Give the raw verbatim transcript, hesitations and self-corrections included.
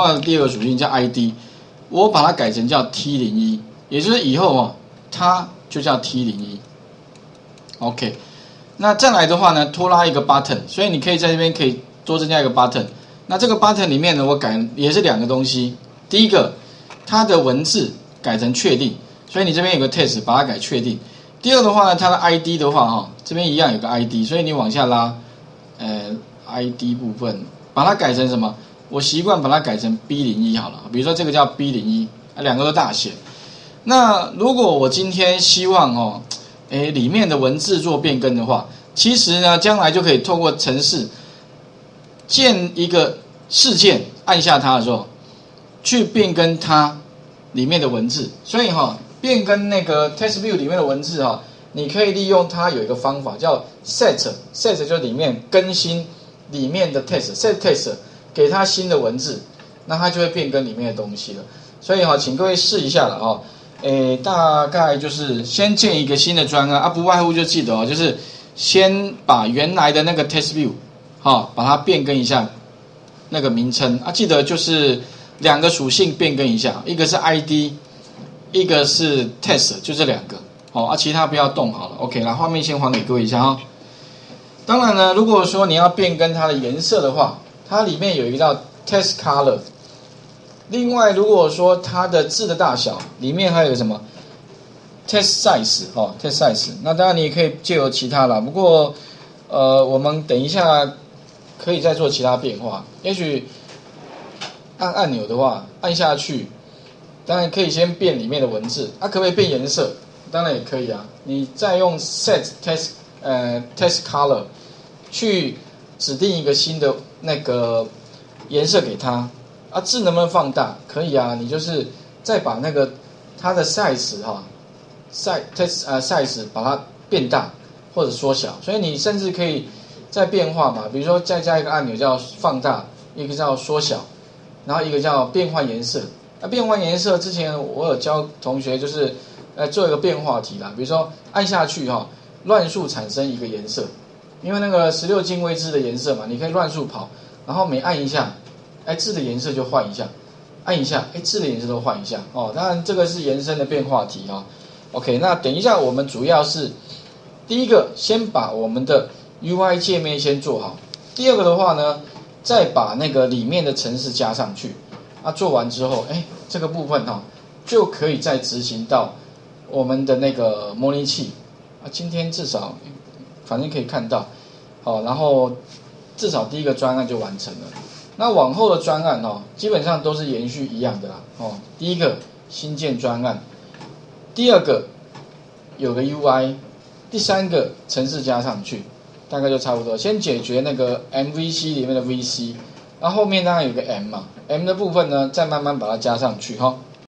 换第二个属性叫 I D， 我把它改成叫 T 零一， 也就是以后哦，它就叫 T 零一。OK， 那再来的话呢，多拉一个 button， 所以你可以在这边可以多增加一个 button。那这个 button 里面呢，我改也是两个东西，第一个它的文字改成确定，所以你这边有个 test 把它改确定。第二的话呢，它的 I D 的话哈，这边一样有个 I D， 所以你往下拉，呃 ，I D 部分把它改成什么？我习惯把它改成 B 零一 好了，比如说这个叫 B 零一，两个都大写。那如果我今天希望哦，诶里面的文字做变更的话，其实呢，将来就可以透过程式建一个事件，按下它的时候，去变更它里面的文字。所以哈、哦，变更那个 text view 里面的文字哈、哦，你可以利用它有一个方法叫 set，set set 就里面更新里面的 text set text。给它新的文字，那它就会变更里面的东西了。所以哈、哦，请各位试一下了哦。诶，大概就是先建一个新的专案啊，不外乎就记得哦，就是先把原来的那个 text view 哈、哦，把它变更一下那个名称啊。记得就是两个属性变更一下，一个是 I D， 一个是 text， 就这两个哦啊，其他不要动好了。OK， 那画面先还给各位一下哦。当然呢，如果说你要变更它的颜色的话，它里面有一个叫 text color， 另外如果说它的字的大小，里面还有什么 text size 哦 text size， 那当然你也可以借由其他啦，不过呃我们等一下可以再做其他变化，也许按按钮的话按下去，当然可以先变里面的文字，它、啊、可不可以变颜色？当然也可以啊，你再用 set text 呃 text color 去指定一个新的那个颜色给它啊，字能不能放大？可以啊，你就是再把那个它的 size 哈、啊、size text 啊 size 把它变大或者缩小，所以你甚至可以再变化嘛，比如说再加一个按钮叫放大，一个叫缩小，然后一个叫变换颜色。那、啊、变换颜色之前我有教同学就是呃做一个变化题啦，比如说按下去哈、啊，乱数产生一个颜色。因为那个十六进位置的颜色嘛，你可以乱数跑，然后每按一下，哎，字的颜色就换一下，按一下，哎，字的颜色都换一下哦。当然这个是延伸的变化题哦。OK， 那等一下我们主要是第一个先把我们的 U I 界面先做好，第二个的话呢，再把那个里面的程式加上去。啊，做完之后，哎，这个部分哦，就可以再执行到我们的那个模拟器啊。今天至少。反正可以看到，好，然后至少第一个专案就完成了。那往后的专案哦，基本上都是延续一样的啦。哦，第一个新建专案，第二个有个 U I， 第三个程式加上去，大概就差不多。先解决那个 M V C 里面的 V C， 然后后面当然有个 M 嘛 ，M 的部分呢，再慢慢把它加上去哈、哦。